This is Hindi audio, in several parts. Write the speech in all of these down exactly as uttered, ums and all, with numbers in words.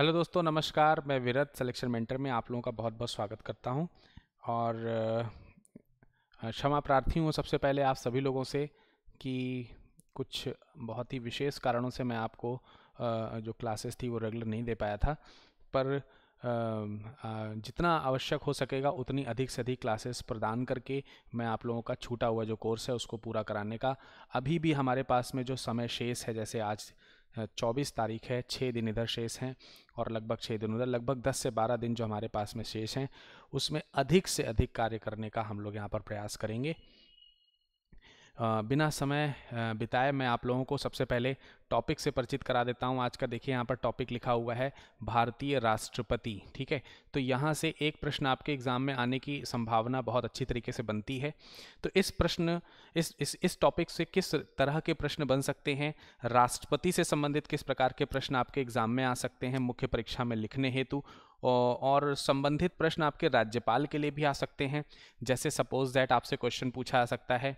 हेलो दोस्तों, नमस्कार। मैं विरत, सिलेक्शन मेंटर में आप लोगों का बहुत बहुत स्वागत करता हूं और क्षमा प्रार्थी हूं सबसे पहले आप सभी लोगों से कि कुछ बहुत ही विशेष कारणों से मैं आपको जो क्लासेस थी वो रेगुलर नहीं दे पाया था, पर जितना आवश्यक हो सकेगा उतनी अधिक से अधिक क्लासेस प्रदान करके मैं आप लोगों का छूटा हुआ जो कोर्स है उसको पूरा कराने का अभी भी हमारे पास में जो समय शेष है, जैसे आज चौबीस तारीख है, छः दिन इधर शेष हैं और लगभग छः दिन उधर, लगभग दस से बारह दिन जो हमारे पास में शेष हैं उसमें अधिक से अधिक कार्य करने का हम लोग यहाँ पर प्रयास करेंगे। बिना समय बिताए मैं आप लोगों को सबसे पहले टॉपिक से परिचित करा देता हूं। आज का देखिए यहाँ पर टॉपिक लिखा हुआ है भारतीय राष्ट्रपति, ठीक है। तो यहाँ से एक प्रश्न आपके एग्ज़ाम में आने की संभावना बहुत अच्छी तरीके से बनती है। तो इस प्रश्न इस इस इस टॉपिक से किस तरह के प्रश्न बन सकते हैं, राष्ट्रपति से संबंधित किस प्रकार के प्रश्न आपके एग्ज़ाम में आ सकते हैं मुख्य परीक्षा में लिखने हेतु, और संबंधित प्रश्न आपके राज्यपाल के लिए भी आ सकते हैं। जैसे सपोज दैट आपसे क्वेश्चन पूछा जा सकता है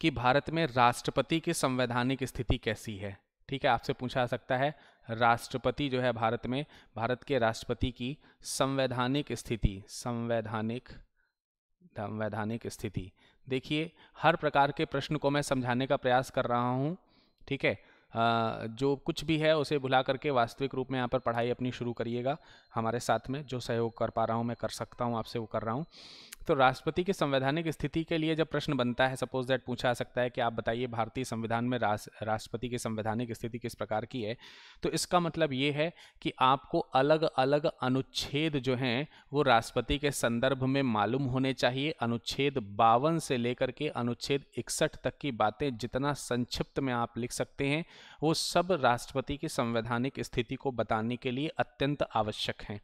कि भारत में राष्ट्रपति की संवैधानिक स्थिति कैसी है, ठीक है। आपसे पूछा जा सकता है राष्ट्रपति जो है भारत में, भारत के राष्ट्रपति की संवैधानिक स्थिति, संवैधानिक संवैधानिक स्थिति। देखिए हर प्रकार के प्रश्न को मैं समझाने का प्रयास कर रहा हूं, ठीक है। आ, जो कुछ भी है उसे भुला करके वास्तविक रूप में यहाँ पर पढ़ाई अपनी शुरू करिएगा। हमारे साथ में जो सहयोग कर पा रहा हूँ मैं कर सकता हूँ आपसे वो कर रहा हूँ। तो राष्ट्रपति की संवैधानिक स्थिति के लिए जब प्रश्न बनता है, सपोज दैट पूछा जा सकता है कि आप बताइए भारतीय संविधान में राष्ट्रपति की संवैधानिक स्थिति किस प्रकार की है, तो इसका मतलब ये है कि आपको अलग अलग अनुच्छेद जो हैं वो राष्ट्रपति के संदर्भ में मालूम होने चाहिए। अनुच्छेद बावन से लेकर के अनुच्छेद इकसठ तक की बातें जितना संक्षिप्त में आप लिख सकते हैं वो सब राष्ट्रपति की संवैधानिक स्थिति को बताने के लिए अत्यंत आवश्यक हैं।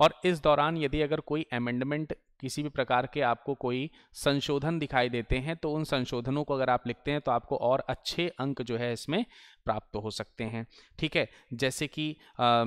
और इस दौरान यदि अगर कोई अमेंडमेंट, किसी भी प्रकार के आपको कोई संशोधन दिखाई देते हैं, तो उन संशोधनों को अगर आप लिखते हैं तो आपको और अच्छे अंक जो है इसमें प्राप्त हो सकते हैं, ठीक है। जैसे कि आ,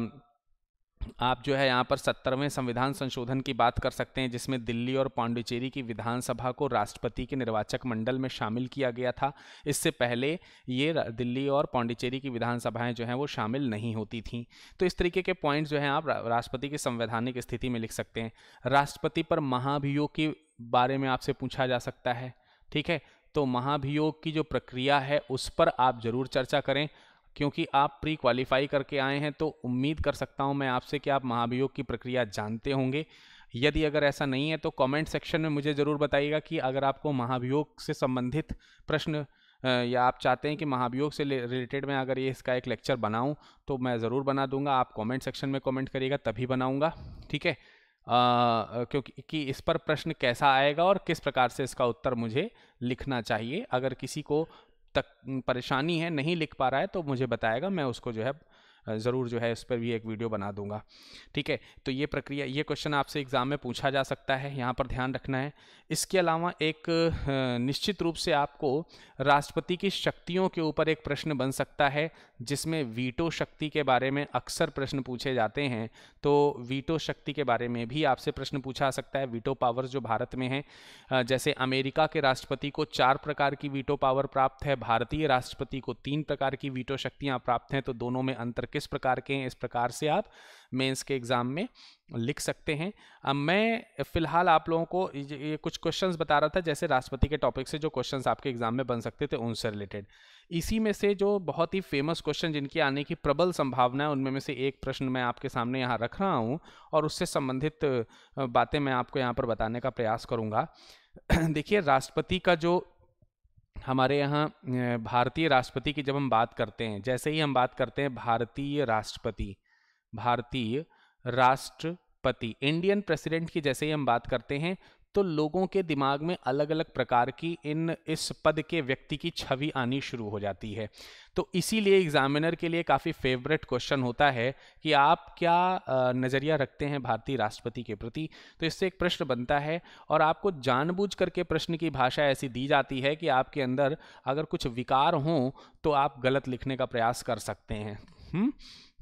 आप जो है यहाँ पर सत्तरवें संविधान संशोधन की बात कर सकते हैं, जिसमें दिल्ली और पांडिचेरी की विधानसभा को राष्ट्रपति के निर्वाचक मंडल में शामिल किया गया था। इससे पहले ये दिल्ली और पांडिचेरी की विधानसभाएं जो हैं वो शामिल नहीं होती थीं। तो इस तरीके के पॉइंट्स जो हैं आप राष्ट्रपति की संवैधानिक स्थिति में लिख सकते हैं। राष्ट्रपति पर महाभियोग के बारे में आपसे पूछा जा सकता है, ठीक है। तो महाभियोग की जो प्रक्रिया है उस पर आप ज़रूर चर्चा करें, क्योंकि आप प्री क्वालिफाई करके आए हैं तो उम्मीद कर सकता हूं मैं आपसे कि आप महाभियोग की प्रक्रिया जानते होंगे। यदि अगर ऐसा नहीं है तो कमेंट सेक्शन में मुझे ज़रूर बताइएगा कि अगर आपको महाभियोग से संबंधित प्रश्न या आप चाहते हैं कि महाभियोग से रिलेटेड मैं अगर ये इसका एक लेक्चर बनाऊं तो मैं ज़रूर बना दूंगा। आप कमेंट सेक्शन में कमेंट करिएगा तभी बनाऊँगा, ठीक है। आ, क्योंकि कि इस पर प्रश्न कैसा आएगा और किस प्रकार से इसका उत्तर मुझे लिखना चाहिए। अगर किसी को तक परेशानी है, नहीं लिख पा रहा है, तो मुझे बताएगा, मैं उसको जो है ज़रूर जो है उस पर भी एक वीडियो बना दूंगा, ठीक है। तो ये प्रक्रिया, ये क्वेश्चन आपसे एग्ज़ाम में पूछा जा सकता है, यहाँ पर ध्यान रखना है। इसके अलावा एक निश्चित रूप से आपको राष्ट्रपति की शक्तियों के ऊपर एक प्रश्न बन सकता है, जिसमें वीटो शक्ति के बारे में अक्सर प्रश्न पूछे जाते हैं। तो वीटो शक्ति के बारे में भी आपसे प्रश्न पूछा जा सकता है। वीटो पावर्स जो भारत में हैं, जैसे अमेरिका के राष्ट्रपति को चार प्रकार की वीटो पावर प्राप्त है, भारतीय राष्ट्रपति को तीन प्रकार की वीटो शक्तियाँ प्राप्त हैं, तो दोनों में अंतर किस प्रकार के हैं, इस प्रकार से आप मेंस के एग्जाम में लिख सकते हैं। अब मैं फिलहाल आप लोगों को ये कुछ क्वेश्चंस बता रहा था, जैसे राष्ट्रपति के टॉपिक से जो क्वेश्चंस आपके एग्जाम में बन सकते थे उनसे रिलेटेड। इसी में से जो बहुत ही फेमस क्वेश्चन जिनकी आने की प्रबल संभावना है, उनमें में से एक प्रश्न मैं आपके सामने यहाँ रख रहा हूँ और उससे संबंधित बातें मैं आपको यहाँ पर बताने का प्रयास करूँगा। देखिए, राष्ट्रपति का जो हमारे यहाँ भारतीय राष्ट्रपति की जब हम बात करते हैं, जैसे ही हम बात करते हैं भारतीय राष्ट्रपति, भारतीय राष्ट्रपति, इंडियन प्रेसिडेंट की जैसे ही हम बात करते हैं तो लोगों के दिमाग में अलग अलग प्रकार की इन इस पद के व्यक्ति की छवि आनी शुरू हो जाती है। तो इसीलिए एग्जामिनर के लिए काफ़ी फेवरेट क्वेश्चन होता है कि आप क्या नज़रिया रखते हैं भारतीय राष्ट्रपति के प्रति। तो इससे एक प्रश्न बनता है और आपको जानबूझ करके प्रश्न की भाषा ऐसी दी जाती है कि आपके अंदर अगर कुछ विकार हों तो आप गलत लिखने का प्रयास कर सकते हैं। हुँ?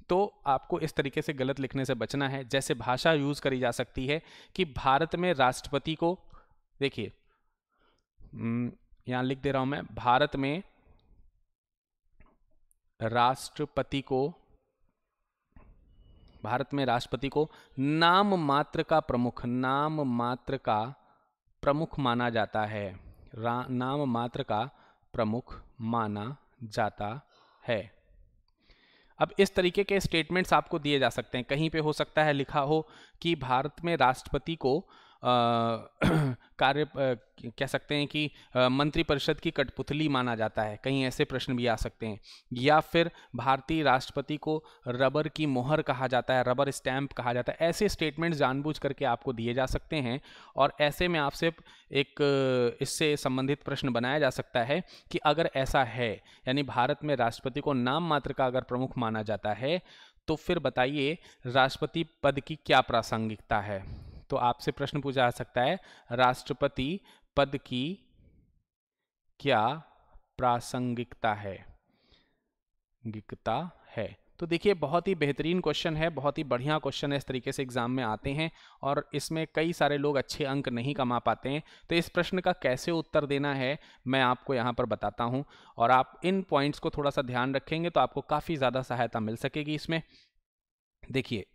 तो आपको इस तरीके से गलत लिखने से बचना है। जैसे भाषा यूज करी जा सकती है कि भारत में राष्ट्रपति को, देखिए यहां लिख दे रहा हूं मैं, भारत में राष्ट्रपति को भारत में राष्ट्रपति को नाम मात्र का प्रमुख नाम मात्र का प्रमुख माना जाता है, नाम मात्र का प्रमुख माना जाता है। अब इस तरीके के स्टेटमेंट्स आपको दिए जा सकते हैं। कहीं पे हो सकता है लिखा हो कि भारत में राष्ट्रपति को कार्य कह सकते हैं कि मंत्रिपरिषद की कठपुतली माना जाता है, कहीं ऐसे प्रश्न भी आ सकते हैं। या फिर भारतीय राष्ट्रपति को रबर की मोहर कहा जाता है, रबर स्टैंप कहा जाता है। ऐसे स्टेटमेंट्स जानबूझ करके आपको दिए जा सकते हैं और ऐसे में आपसे एक इससे संबंधित प्रश्न बनाया जा सकता है कि अगर ऐसा है, यानी भारत में राष्ट्रपति को नाम मात्र का अगर प्रमुख माना जाता है, तो फिर बताइए राष्ट्रपति पद की क्या प्रासंगिकता है। तो आपसे प्रश्न पूछा जा सकता है, राष्ट्रपति पद की क्या प्रासंगिकता है गिकता है। तो देखिए बहुत ही बेहतरीन क्वेश्चन है, बहुत ही बढ़िया क्वेश्चन है। इस तरीके से एग्जाम में आते हैं और इसमें कई सारे लोग अच्छे अंक नहीं कमा पाते हैं। तो इस प्रश्न का कैसे उत्तर देना है मैं आपको यहाँ पर बताता हूँ, और आप इन पॉइंट्स को थोड़ा सा ध्यान रखेंगे तो आपको काफ़ी ज़्यादा सहायता मिल सकेगी इसमें। देखिए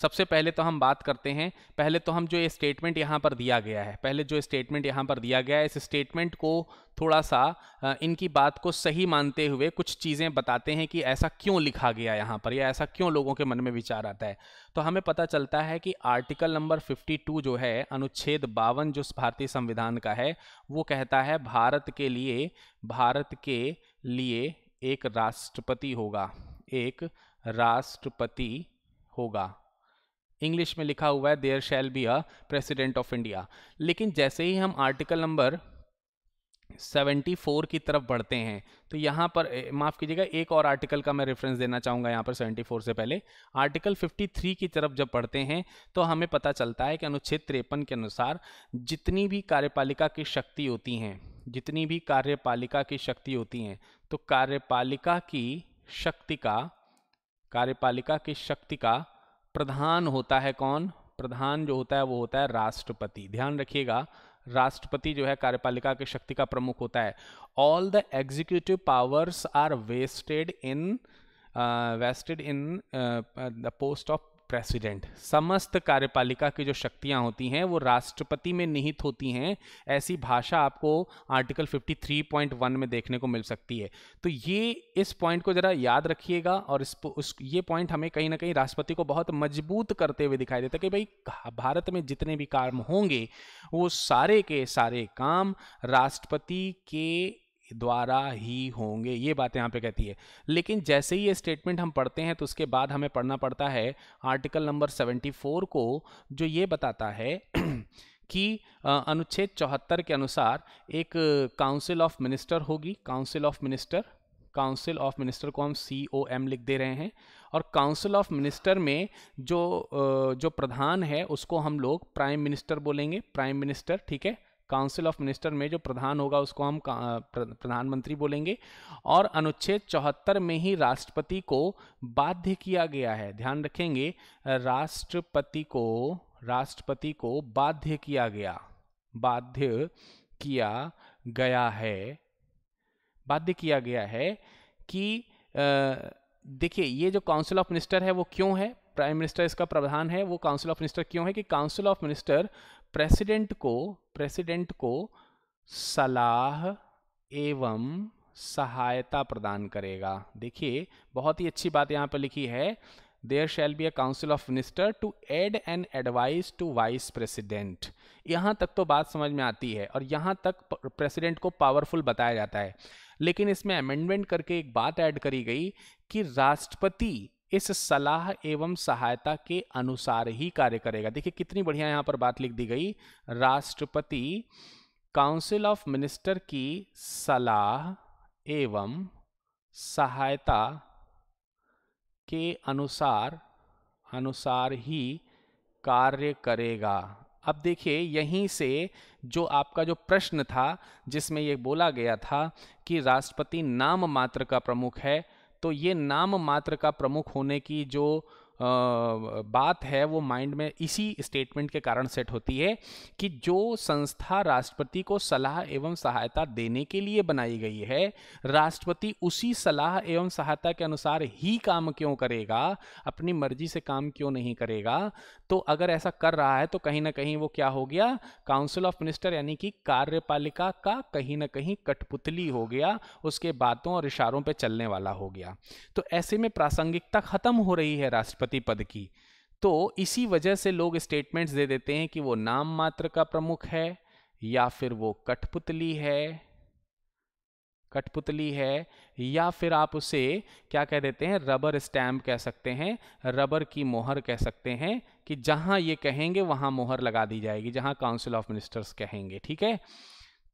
सबसे पहले तो हम बात करते हैं, पहले तो हम जो ये स्टेटमेंट यहाँ पर दिया गया है, पहले जो स्टेटमेंट यहाँ पर दिया गया है, इस स्टेटमेंट को थोड़ा सा इनकी बात को सही मानते हुए कुछ चीज़ें बताते हैं कि ऐसा क्यों लिखा गया यहाँ पर या ऐसा क्यों लोगों के मन में विचार आता है। तो हमें पता चलता है कि आर्टिकल नंबर बावन जो है, अनुच्छेद बावन जो भारतीय संविधान का है, वो कहता है भारत के लिए भारत के लिए एक राष्ट्रपति होगा, एक राष्ट्रपति होगा। इंग्लिश में लिखा हुआ है there shall be a president of India. लेकिन जैसे ही हम आर्टिकल नंबर चौहत्तर की तरफ बढ़ते हैं तो यहाँ पर माफ़ कीजिएगा, एक और आर्टिकल का मैं रेफरेंस देना चाहूँगा यहाँ पर चौहत्तर से पहले। आर्टिकल तिरेपन की तरफ जब पढ़ते हैं तो हमें पता चलता है कि अनुच्छेद तिरेपन के अनुसार जितनी भी कार्यपालिका की शक्ति होती हैं, जितनी भी कार्यपालिका की शक्ति होती हैं, तो कार्यपालिका की शक्ति का कार्यपालिका की शक्ति का प्रधान होता है कौन? प्रधान जो होता है वो होता है राष्ट्रपति। ध्यान रखिएगा, राष्ट्रपति जो है कार्यपालिका की शक्ति का प्रमुख होता है। All the executive powers are vested in vested in the post of president. समस्त कार्यपालिका की जो शक्तियां होती हैं वो राष्ट्रपति में निहित होती हैं, ऐसी भाषा आपको आर्टिकल तिरेपन पॉइंट एक में देखने को मिल सकती है। तो ये इस पॉइंट को ज़रा याद रखिएगा, और इस उस ये पॉइंट हमें कहीं ना कहीं राष्ट्रपति को बहुत मजबूत करते हुए दिखाई देता है कि भाई भारत में जितने भी काम होंगे वो सारे के सारे काम राष्ट्रपति के द्वारा ही होंगे, ये बात यहाँ पे कहती है। लेकिन जैसे ही ये स्टेटमेंट हम पढ़ते हैं तो उसके बाद हमें पढ़ना पड़ता है आर्टिकल नंबर चौहत्तर को, जो ये बताता है कि अनुच्छेद चौहत्तर के अनुसार एक काउंसिल ऑफ मिनिस्टर होगी। Council of minister, council of minister को हम सी ओ एम लिख दे रहे हैं, और काउंसिल ऑफ मिनिस्टर में जो जो प्रधान है उसको हम लोग प्राइम मिनिस्टर बोलेंगे, प्राइम मिनिस्टर, ठीक है। काउंसिल ऑफ मिनिस्टर में जो प्रधान होगा उसको हम प्रधानमंत्री बोलेंगे। और अनुच्छेद चौहत्तर में ही राष्ट्रपति को बाध्य किया गया है, ध्यान रखेंगे, राष्ट्रपति को राष्ट्रपति को बाध्य किया गया बाध्य किया गया है बाध्य किया गया है कि देखिए ये जो काउंसिल ऑफ मिनिस्टर है वो क्यों है, प्राइम मिनिस्टर इसका प्रधान है, वो काउंसिल ऑफ मिनिस्टर क्यों है कि काउंसिल ऑफ मिनिस्टर प्रेसिडेंट को प्रेसिडेंट को सलाह एवं सहायता प्रदान करेगा। देखिए बहुत ही अच्छी बात यहाँ पर लिखी है, there shall be a council of minister to aid and advice to vice president. यहाँ तक तो बात समझ में आती है और यहाँ तक प्रेसिडेंट को पावरफुल बताया जाता है। लेकिन इसमें अमेंडमेंट करके एक बात ऐड करी गई कि राष्ट्रपति इस सलाह एवं सहायता के अनुसार ही कार्य करेगा। देखिए कितनी बढ़िया यहाँ पर बात लिख दी गई, राष्ट्रपति काउंसिल ऑफ मिनिस्टर की सलाह एवं सहायता के अनुसार अनुसार ही कार्य करेगा। अब देखिए यहीं से जो आपका जो प्रश्न था जिसमें ये बोला गया था कि राष्ट्रपति नाम मात्र का प्रमुख है, तो ये नाम मात्र का प्रमुख होने की जो बात है वो माइंड में इसी स्टेटमेंट के कारण सेट होती है कि जो संस्था राष्ट्रपति को सलाह एवं सहायता देने के लिए बनाई गई है, राष्ट्रपति उसी सलाह एवं सहायता के अनुसार ही काम क्यों करेगा, अपनी मर्जी से काम क्यों नहीं करेगा। तो अगर ऐसा कर रहा है तो कहीं ना कहीं वो क्या हो गया, काउंसिल ऑफ मिनिस्टर यानी कि कार्यपालिका का कहीं ना कहीं कठपुतली हो गया, उसके बातों और इशारों पर चलने वाला हो गया। तो ऐसे में प्रासंगिकता खत्म हो रही है राष्ट्रपति पद की। तो इसी वजह से लोग स्टेटमेंट्स दे देते हैं कि वो नाम मात्र का प्रमुख है या फिर वो कठपुतली है, कठपुतली है या फिर आप उसे क्या कह देते हैं, रबर स्टैम्प कह सकते हैं, रबर की मोहर कह सकते हैं कि जहां ये कहेंगे वहां मोहर लगा दी जाएगी, जहां काउंसिल ऑफ मिनिस्टर्स कहेंगे। ठीक है,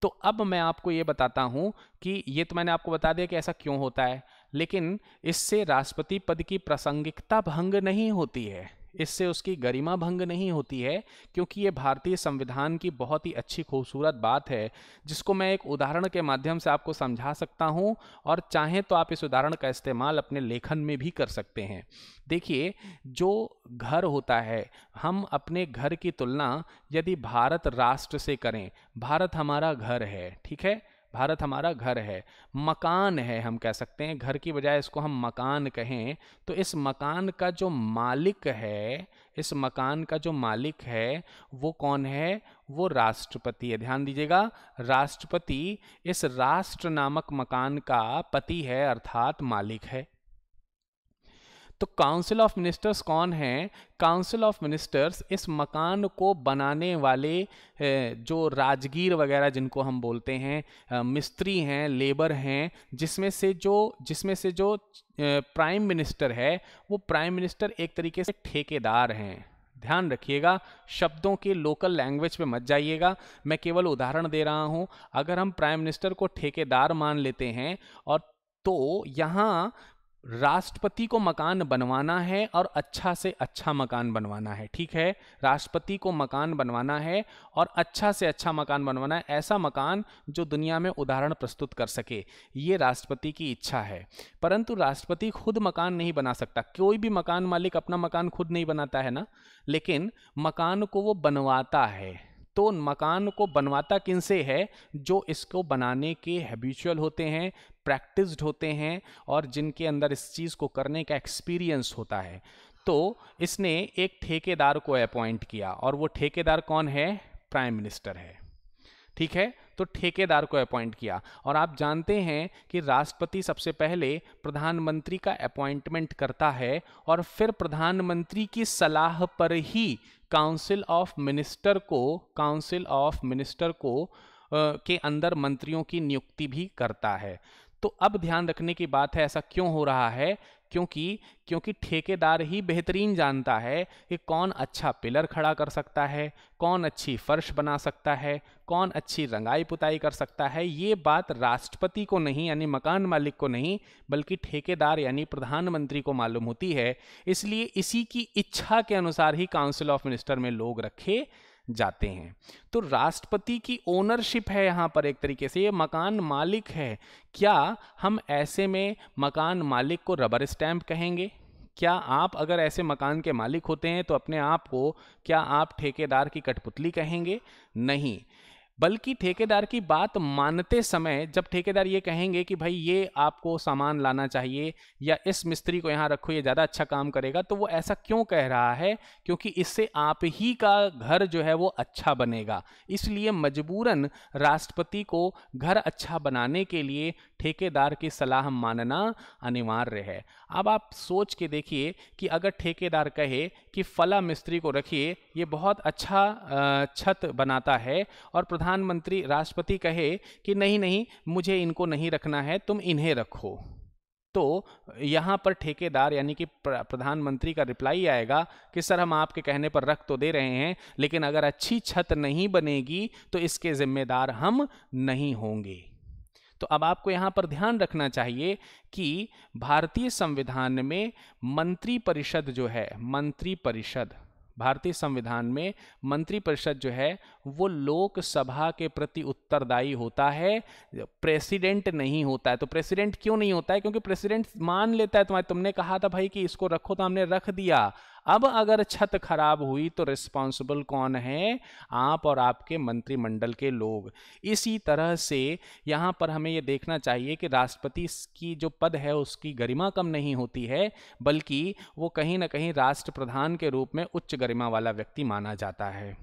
तो अब मैं आपको ये बताता हूं कि ये तो मैंने आपको बता दिया कि ऐसा क्यों होता है, लेकिन इससे राष्ट्रपति पद की प्रासंगिकता भंग नहीं होती है, इससे उसकी गरिमा भंग नहीं होती है, क्योंकि ये भारतीय संविधान की बहुत ही अच्छी खूबसूरत बात है जिसको मैं एक उदाहरण के माध्यम से आपको समझा सकता हूँ, और चाहें तो आप इस उदाहरण का इस्तेमाल अपने लेखन में भी कर सकते हैं। देखिए, जो घर होता है, हम अपने घर की तुलना यदि भारत राष्ट्र से करें, भारत हमारा घर है, ठीक है, भारत हमारा घर है, मकान है, हम कह सकते हैं घर की बजाय इसको हम मकान कहें। तो इस मकान का जो मालिक है, इस मकान का जो मालिक है वो कौन है, वो राष्ट्रपति है। ध्यान दीजिएगा, राष्ट्रपति इस राष्ट्र नामक मकान का पति है अर्थात मालिक है। तो काउंसिल ऑफ मिनिस्टर्स कौन है, काउंसिल ऑफ मिनिस्टर्स इस मकान को बनाने वाले जो राजगीर वगैरह जिनको हम बोलते हैं, मिस्त्री हैं, लेबर हैं, जिसमें से जो जिसमें से जो प्राइम मिनिस्टर है वो प्राइम मिनिस्टर एक तरीके से ठेकेदार हैं। ध्यान रखिएगा, शब्दों के लोकल लैंग्वेज पे मत जाइएगा, मैं केवल उदाहरण दे रहा हूँ। अगर हम प्राइम मिनिस्टर को ठेकेदार मान लेते हैं और तो यहाँ राष्ट्रपति को मकान बनवाना है और अच्छा से अच्छा मकान बनवाना है, ठीक है, राष्ट्रपति को मकान बनवाना है और अच्छा से अच्छा मकान बनवाना है, ऐसा मकान जो दुनिया में उदाहरण प्रस्तुत कर सके, ये राष्ट्रपति की इच्छा है। परंतु राष्ट्रपति खुद मकान नहीं बना सकता, कोई भी मकान मालिक अपना मकान खुद नहीं बनाता है ना, लेकिन मकान को वो बनवाता है। तो मकान को बनवाता किनसे है, जो इसको बनाने के हैबिचुअल होते हैं, प्रैक्टिस्ड होते हैं और जिनके अंदर इस चीज़ को करने का एक्सपीरियंस होता है। तो इसने एक ठेकेदार को अपॉइंट किया और वो ठेकेदार कौन है, प्राइम मिनिस्टर है, ठीक है। तो ठेकेदार को अपॉइंट किया और आप जानते हैं कि राष्ट्रपति सबसे पहले प्रधानमंत्री का अपॉइंटमेंट करता है और फिर प्रधानमंत्री की सलाह पर ही काउंसिल ऑफ मिनिस्टर को काउंसिल ऑफ मिनिस्टर को आ, के अंदर मंत्रियों की नियुक्ति भी करता है। तो अब ध्यान रखने की बात है, ऐसा क्यों हो रहा है, क्योंकि क्योंकि ठेकेदार ही बेहतरीन जानता है कि कौन अच्छा पिलर खड़ा कर सकता है, कौन अच्छी फर्श बना सकता है, कौन अच्छी रंगाई पुताई कर सकता है। ये बात राष्ट्रपति को नहीं, यानी मकान मालिक को नहीं, बल्कि ठेकेदार यानी प्रधानमंत्री को मालूम होती है। इसलिए इसी की इच्छा के अनुसार ही काउंसिल ऑफ मिनिस्टर में लोग रखे जाते हैं। तो राष्ट्रपति की ओनरशिप है यहाँ पर एक तरीके से, ये मकान मालिक है। क्या हम ऐसे में मकान मालिक को रबर स्टैम्प कहेंगे? क्या आप अगर ऐसे मकान के मालिक होते हैं तो अपने आप को क्या आप ठेकेदार की कठपुतली कहेंगे? नहीं, बल्कि ठेकेदार की बात मानते समय जब ठेकेदार ये कहेंगे कि भाई ये आपको सामान लाना चाहिए या इस मिस्त्री को यहाँ रखो, ये ज़्यादा अच्छा काम करेगा, तो वो ऐसा क्यों कह रहा है? क्योंकि इससे आप ही का घर जो है वो अच्छा बनेगा। इसलिए मजबूरन राष्ट्रपति को घर अच्छा बनाने के लिए ठेकेदार की सलाह मानना अनिवार्य है। अब आप सोच के देखिए कि अगर ठेकेदार कहे कि फला मिस्त्री को रखिए, ये बहुत अच्छा छत बनाता है, और प्रधानमंत्री राष्ट्रपति कहे कि नहीं नहीं, मुझे इनको नहीं रखना है, तुम इन्हें रखो, तो यहाँ पर ठेकेदार यानी कि प्रधानमंत्री का रिप्लाई आएगा कि सर हम आपके कहने पर रख तो दे रहे हैं, लेकिन अगर अच्छी छत नहीं बनेगी तो इसके जिम्मेदार हम नहीं होंगे। तो अब आपको यहाँ पर ध्यान रखना चाहिए कि भारतीय संविधान में मंत्रिपरिषद जो है, मंत्रिपरिषद भारतीय संविधान में मंत्रिपरिषद जो है वो लोकसभा के प्रति उत्तरदायी होता है, प्रेसिडेंट नहीं होता है। तो प्रेसिडेंट क्यों नहीं होता है? क्योंकि प्रेसिडेंट मान लेता है, तुम्हारे तुमने कहा था भाई कि इसको रखो, तो हमने रख दिया। अब अगर छत खराब हुई तो रिस्पॉन्सिबल कौन है? आप और आपके मंत्रिमंडल के लोग। इसी तरह से यहाँ पर हमें ये देखना चाहिए कि राष्ट्रपति की जो पद है उसकी गरिमा कम नहीं होती है, बल्कि वो कहीं ना कहीं राष्ट्र प्रधान के रूप में उच्च गरिमा वाला व्यक्ति माना जाता है।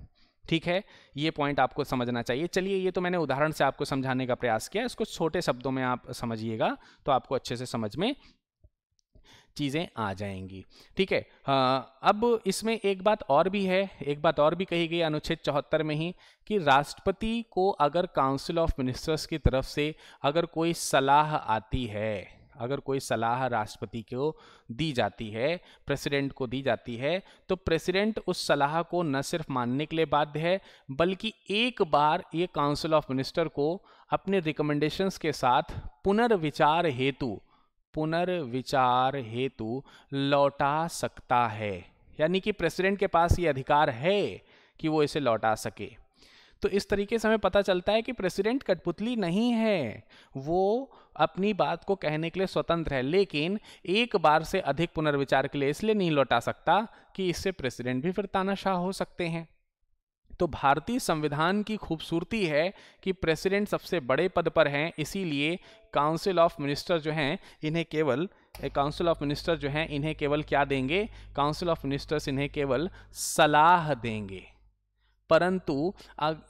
ठीक है, ये पॉइंट आपको समझना चाहिए। चलिए, ये तो मैंने उदाहरण से आपको समझाने का प्रयास किया, इसको छोटे शब्दों में आप समझिएगा तो आपको अच्छे से समझ में चीज़ें आ जाएंगी। ठीक है, हाँ, अब इसमें एक बात और भी है, एक बात और भी कही गई अनुच्छेद चौहत्तर में ही कि राष्ट्रपति को अगर काउंसिल ऑफ मिनिस्टर्स की तरफ से अगर कोई सलाह आती है, अगर कोई सलाह राष्ट्रपति को दी जाती है, प्रेसिडेंट को दी जाती है, तो प्रेसिडेंट उस सलाह को न सिर्फ मानने के लिए बाध्य है, बल्कि एक बार ये काउंसिल ऑफ मिनिस्टर को अपने रिकमेंडेशंस के साथ पुनर्विचार हेतु पुनर्विचार हेतु लौटा सकता है। यानी कि प्रेसिडेंट के पास ये अधिकार है कि वो इसे लौटा सके। तो इस तरीके से हमें पता चलता है कि प्रेसिडेंट कठपुतली नहीं है, वो अपनी बात को कहने के लिए स्वतंत्र है, लेकिन एक बार से अधिक पुनर्विचार के लिए इसलिए नहीं लौटा सकता कि इससे प्रेसिडेंट भी फिर तानाशाह हो सकते हैं। तो भारतीय संविधान की खूबसूरती है कि प्रेसिडेंट सबसे बड़े पद पर हैं, इसीलिए काउंसिल ऑफ मिनिस्टर जो हैं इन्हें केवल काउंसिल ऑफ मिनिस्टर जो हैं इन्हें केवल क्या देंगे? काउंसिल ऑफ मिनिस्टर्स इन्हें केवल सलाह देंगे। परंतु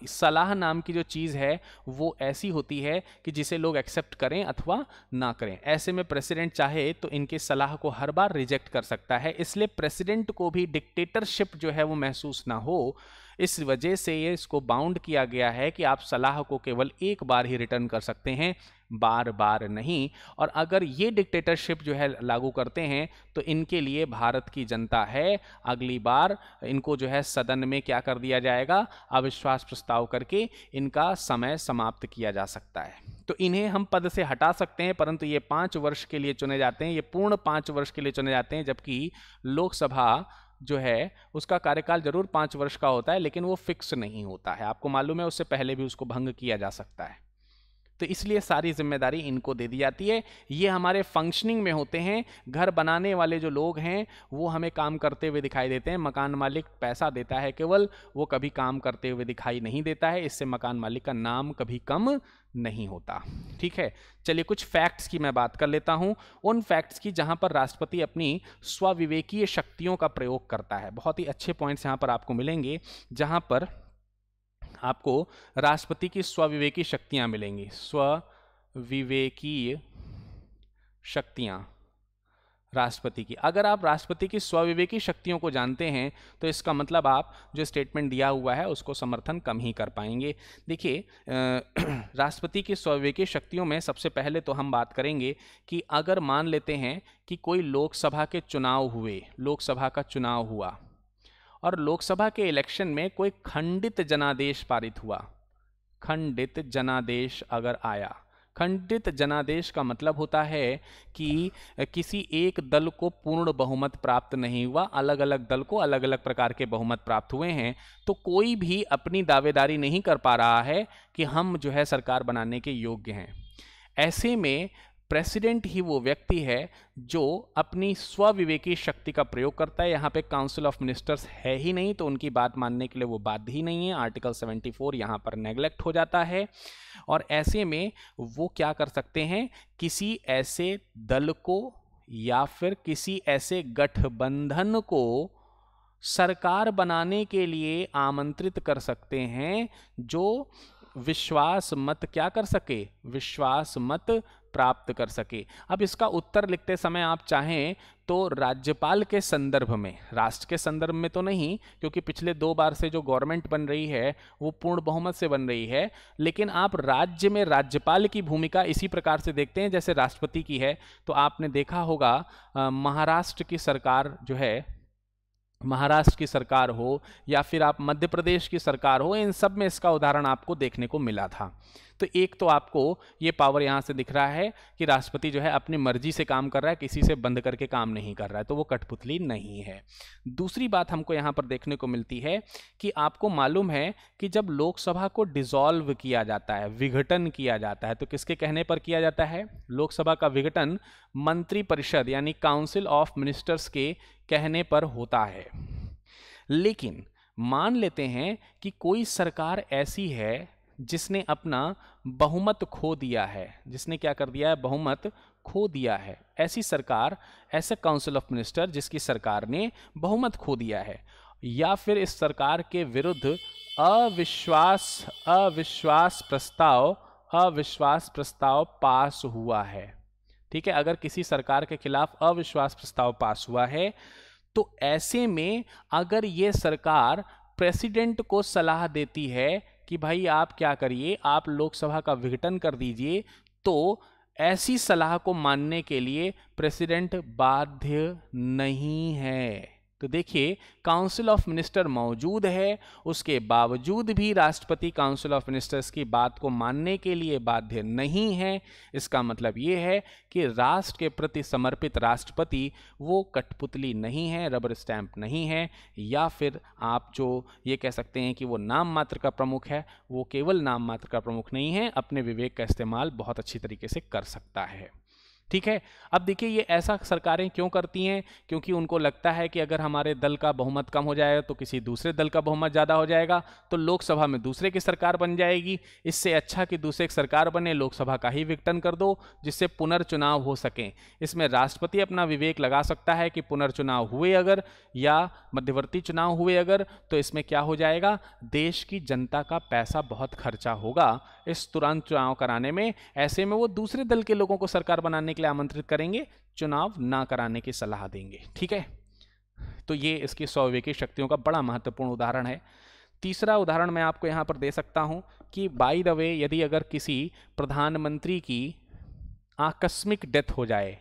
सलाह नाम की जो चीज़ है वो ऐसी होती है कि जिसे लोग एक्सेप्ट करें अथवा ना करें। ऐसे में प्रेसिडेंट चाहे तो इनकी सलाह को हर बार रिजेक्ट कर सकता है। इसलिए प्रेसिडेंट को भी डिक्टेटरशिप जो है वो महसूस ना हो, इस वजह से ये इसको बाउंड किया गया है कि आप सलाह को केवल एक बार ही रिटर्न कर सकते हैं, बार बार नहीं। और अगर ये डिक्टेटरशिप जो है लागू करते हैं तो इनके लिए भारत की जनता है, अगली बार इनको जो है सदन में क्या कर दिया जाएगा? अविश्वास प्रस्ताव करके इनका समय समाप्त किया जा सकता है। तो इन्हें हम पद से हटा सकते हैं, परंतु ये पाँच वर्ष के लिए चुने जाते हैं, ये पूर्ण पाँच वर्ष के लिए चुने जाते हैं। जबकि लोकसभा जो है उसका कार्यकाल जरूर पाँच वर्ष का होता है, लेकिन वो फिक्स नहीं होता है। आपको मालूम है, उससे पहले भी उसको भंग किया जा सकता है। तो इसलिए सारी जिम्मेदारी इनको दे दी जाती है। ये हमारे फंक्शनिंग में होते हैं। घर बनाने वाले जो लोग हैं वो हमें काम करते हुए दिखाई देते हैं। मकान मालिक पैसा देता है केवल, वो कभी काम करते हुए दिखाई नहीं देता है। इससे मकान मालिक का नाम कभी कम नहीं होता। ठीक है, चलिए कुछ फैक्ट्स की मैं बात कर लेता हूं, उन फैक्ट्स की जहां पर राष्ट्रपति अपनी स्वविवेकीय शक्तियों का प्रयोग करता है। बहुत ही अच्छे पॉइंट्स यहाँ पर आपको मिलेंगे, जहाँ पर आपको राष्ट्रपति की स्वविवेकी शक्तियां मिलेंगी। स्वविवेकीय शक्तियां राष्ट्रपति की। अगर आप राष्ट्रपति की स्वविवेकी शक्तियों को जानते हैं तो इसका मतलब आप जो स्टेटमेंट दिया हुआ है उसको समर्थन कम ही कर पाएंगे। देखिए, राष्ट्रपति की स्वविवेकी शक्तियों में सबसे पहले तो हम बात करेंगे कि अगर मान लेते हैं कि कोई लोकसभा के चुनाव हुए, लोकसभा का चुनाव हुआ और लोकसभा के इलेक्शन में कोई खंडित जनादेश पारित हुआ। खंडित जनादेश अगर आया, खंडित जनादेश का मतलब होता है कि किसी एक दल को पूर्ण बहुमत प्राप्त नहीं हुआ, अलग अलग दल को अलग अलग प्रकार के बहुमत प्राप्त हुए हैं। तो कोई भी अपनी दावेदारी नहीं कर पा रहा है कि हम जो है सरकार बनाने के योग्य हैं। ऐसे में प्रेसिडेंट ही वो व्यक्ति है जो अपनी स्वविवेकी शक्ति का प्रयोग करता है। यहाँ पे काउंसिल ऑफ मिनिस्टर्स है ही नहीं, तो उनकी बात मानने के लिए वो बाध्य ही नहीं है। आर्टिकल चौहत्तर यहाँ पर नेग्लेक्ट हो जाता है। और ऐसे में वो क्या कर सकते हैं? किसी ऐसे दल को या फिर किसी ऐसे गठबंधन को सरकार बनाने के लिए आमंत्रित कर सकते हैं जो विश्वास मत क्या कर सके? विश्वास मत प्राप्त कर सके। अब इसका उत्तर लिखते समय आप चाहें तो राज्यपाल के संदर्भ में, राष्ट्र के संदर्भ में तो नहीं, क्योंकि पिछले दो बार से जो गवर्नमेंट बन रही है वो पूर्ण बहुमत से बन रही है, लेकिन आप राज्य में राज्यपाल की भूमिका इसी प्रकार से देखते हैं जैसे राष्ट्रपति की है। तो आपने देखा होगा महाराष्ट्र की सरकार जो है, महाराष्ट्र की सरकार हो या फिर आप मध्य प्रदेश की सरकार हो, इन सब में इसका उदाहरण आपको देखने को मिला था। तो एक तो आपको ये पावर यहाँ से दिख रहा है कि राष्ट्रपति जो है अपनी मर्जी से काम कर रहा है, किसी से बंद करके काम नहीं कर रहा है, तो वो कठपुतली नहीं है। दूसरी बात हमको यहाँ पर देखने को मिलती है कि आपको मालूम है कि जब लोकसभा को डिसॉल्व किया जाता है, विघटन किया जाता है, तो किसके कहने पर किया जाता है? लोकसभा का विघटन मंत्रिपरिषद यानी काउंसिल ऑफ मिनिस्टर्स के कहने पर होता है। लेकिन मान लेते हैं कि कोई सरकार ऐसी है जिसने अपना बहुमत खो दिया है, जिसने क्या कर दिया है? बहुमत खो दिया है। ऐसी सरकार, ऐसे काउंसिल ऑफ मिनिस्टर जिसकी सरकार ने बहुमत खो दिया है, या फिर इस सरकार के विरुद्ध अविश्वास अविश्वास प्रस्ताव अविश्वास प्रस्ताव पास हुआ है। ठीक है, अगर किसी सरकार के खिलाफ अविश्वास प्रस्ताव पास हुआ है तो ऐसे में अगर ये सरकार प्रेसिडेंट को सलाह देती है कि भाई आप क्या करिए, आप लोकसभा का विघटन कर दीजिए, तो ऐसी सलाह को मानने के लिए प्रेसिडेंट बाध्य नहीं है। तो देखिए, काउंसिल ऑफ मिनिस्टर मौजूद है, उसके बावजूद भी राष्ट्रपति काउंसिल ऑफ मिनिस्टर्स की बात को मानने के लिए बाध्य नहीं है। इसका मतलब ये है कि राष्ट्र के प्रति समर्पित राष्ट्रपति वो कठपुतली नहीं है, रबर स्टैंप नहीं है, या फिर आप जो ये कह सकते हैं कि वो नाम मात्र का प्रमुख है, वो केवल नाम मात्र का प्रमुख नहीं है, अपने विवेक का इस्तेमाल बहुत अच्छी तरीके से कर सकता है। ठीक है, अब देखिए ये ऐसा सरकारें क्यों करती हैं? क्योंकि उनको लगता है कि अगर हमारे दल का बहुमत कम हो जाएगा तो किसी दूसरे दल का बहुमत ज़्यादा हो जाएगा, तो लोकसभा में दूसरे की सरकार बन जाएगी। इससे अच्छा कि दूसरे की सरकार बने, लोकसभा का ही विघटन कर दो जिससे पुनर्चुनाव हो सकें। इसमें राष्ट्रपति अपना विवेक लगा सकता है कि पुनर्चुनाव हुए अगर, या मध्यवर्ती चुनाव हुए अगर, तो इसमें क्या हो जाएगा, देश की जनता का पैसा बहुत खर्चा होगा इस तुरंत चुनाव कराने में। ऐसे में वो दूसरे दल के लोगों को सरकार बनाने के लिए आमंत्रित करेंगे, चुनाव ना कराने की सलाह देंगे। ठीक है, तो ये इसकी स्वविवेकी शक्तियों का बड़ा महत्वपूर्ण उदाहरण है। तीसरा उदाहरण मैं आपको यहां पर दे सकता हूं कि बाय द वे, यदि अगर किसी प्रधानमंत्री की आकस्मिक डेथ हो जाए,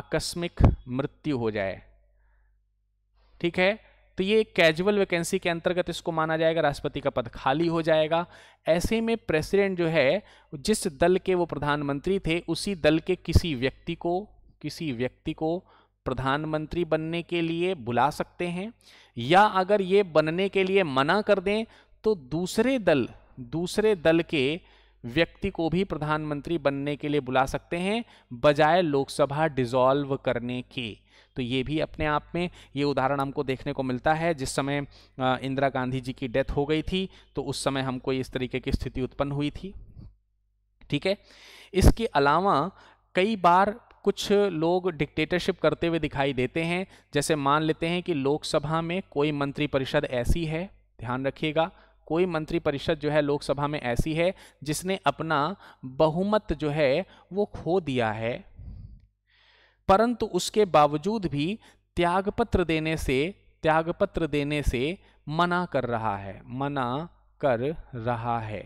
आकस्मिक मृत्यु हो जाए, ठीक है, तो ये कैजुअल वैकेंसी के अंतर्गत इसको माना जाएगा, राष्ट्रपति का पद खाली हो जाएगा। ऐसे में प्रेसिडेंट जो है, जिस दल के वो प्रधानमंत्री थे, उसी दल के किसी व्यक्ति को किसी व्यक्ति को प्रधानमंत्री बनने के लिए बुला सकते हैं, या अगर ये बनने के लिए मना कर दें तो दूसरे दल दूसरे दल के व्यक्ति को भी प्रधानमंत्री बनने के लिए बुला सकते हैं, बजाय लोकसभा डिसॉल्व करने के। तो ये भी अपने आप में ये उदाहरण हमको देखने को मिलता है। जिस समय इंदिरा गांधी जी की डेथ हो गई थी तो उस समय हमको इस तरीके की स्थिति उत्पन्न हुई थी। ठीक है, इसके अलावा कई बार कुछ लोग डिक्टेटरशिप करते हुए दिखाई देते हैं। जैसे मान लेते हैं कि लोकसभा में कोई मंत्रिपरिषद ऐसी है, ध्यान रखिएगा, कोई मंत्रिपरिषद जो है लोकसभा में ऐसी है जिसने अपना बहुमत जो है वो खो दिया है, परंतु उसके बावजूद भी त्यागपत्र देने से त्यागपत्र देने से मना कर रहा है मना कर रहा है।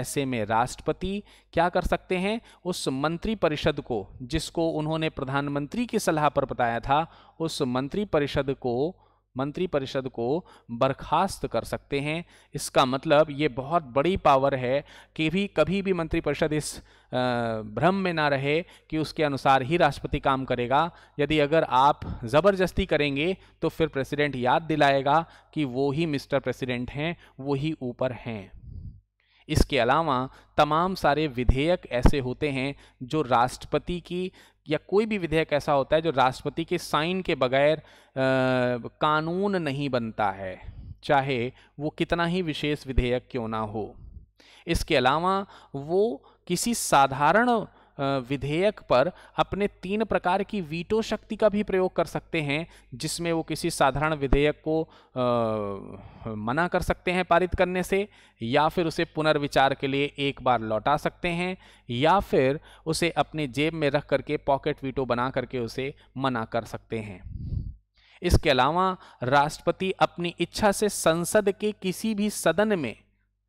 ऐसे में राष्ट्रपति क्या कर सकते हैं, उस मंत्रिपरिषद को, जिसको उन्होंने प्रधानमंत्री की सलाह पर बताया था, उस मंत्रिपरिषद को मंत्रिपरिषद को बर्खास्त कर सकते हैं। इसका मतलब ये बहुत बड़ी पावर है कि भी कभी भी मंत्रिपरिषद इस भ्रम में ना रहे कि उसके अनुसार ही राष्ट्रपति काम करेगा। यदि अगर आप ज़बरदस्ती करेंगे तो फिर प्रेसिडेंट याद दिलाएगा कि वो ही मिस्टर प्रेसिडेंट हैं, वो ही ऊपर हैं। इसके अलावा तमाम सारे विधेयक ऐसे होते हैं जो राष्ट्रपति की, या कोई भी विधेयक ऐसा होता है जो राष्ट्रपति के साइन के बगैर कानून नहीं बनता है, चाहे वो कितना ही विशेष विधेयक क्यों ना हो। इसके अलावा वो किसी साधारण विधेयक पर अपने तीन प्रकार की वीटो शक्ति का भी प्रयोग कर सकते हैं, जिसमें वो किसी साधारण विधेयक को आ, मना कर सकते हैं पारित करने से, या फिर उसे पुनर्विचार के लिए एक बार लौटा सकते हैं, या फिर उसे अपने जेब में रख करके पॉकेट वीटो बना करके उसे मना कर सकते हैं। इसके अलावा राष्ट्रपति अपनी इच्छा से संसद के किसी भी सदन में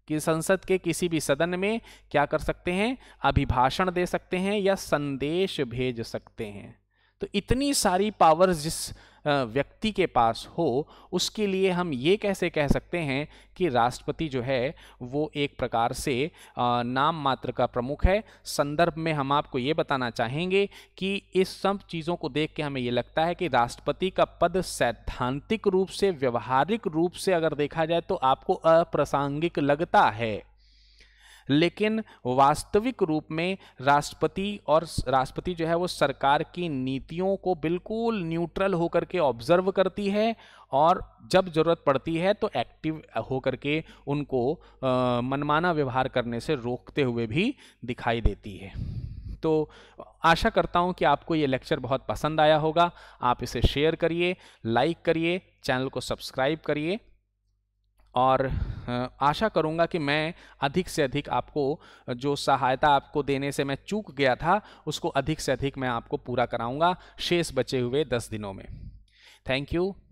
कि संसद के किसी भी सदन में क्या कर सकते हैं, अभिभाषण दे सकते हैं या संदेश भेज सकते हैं। तो इतनी सारी पावर्स जिस व्यक्ति के पास हो, उसके लिए हम ये कैसे कह सकते हैं कि राष्ट्रपति जो है वो एक प्रकार से नाम मात्र का प्रमुख है। संदर्भ में हम आपको ये बताना चाहेंगे कि इस सब चीज़ों को देख के हमें ये लगता है कि राष्ट्रपति का पद सैद्धांतिक रूप से, व्यवहारिक रूप से अगर देखा जाए तो आपको अप्रासंगिक लगता है, लेकिन वास्तविक रूप में राष्ट्रपति और राष्ट्रपति जो है वो सरकार की नीतियों को बिल्कुल न्यूट्रल होकर के ऑब्जर्व करती है और जब ज़रूरत पड़ती है तो एक्टिव होकर के उनको मनमाना व्यवहार करने से रोकते हुए भी दिखाई देती है। तो आशा करता हूं कि आपको ये लेक्चर बहुत पसंद आया होगा। आप इसे शेयर करिए, लाइक करिए, चैनल को सब्सक्राइब करिए और आशा करूंगा कि मैं अधिक से अधिक आपको जो सहायता आपको देने से मैं चूक गया था उसको अधिक से अधिक मैं आपको पूरा कराऊंगा शेष बचे हुए दस दिनों में। Thank you.